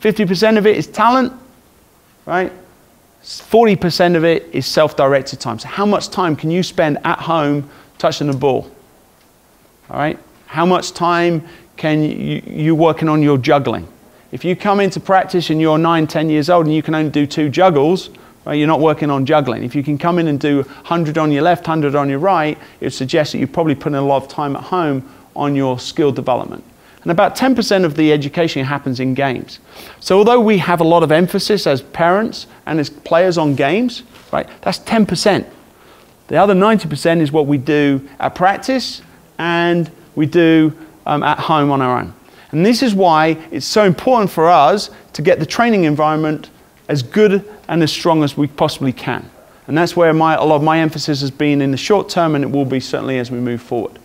50% of it is talent, right? 40% of it is self-directed time. So how much time can you spend at home touching the ball? All right? How much time can you working on your juggling? If you come into practice and you're 9, 10 years old and you can only do 2 juggles, right, you're not working on juggling. If you can come in and do 100 on your left, 100 on your right, it would suggest that you've probably put in a lot of time at home on your skill development. And about 10% of the education happens in games. So although we have a lot of emphasis as parents and as players on games, right, that's 10%. The other 90% is what we do at practice and we do at home on our own. And this is why it's so important for us to get the training environment as good and as strong as we possibly can. And that's where a lot of my emphasis has been in the short term, and it will be certainly as we move forward.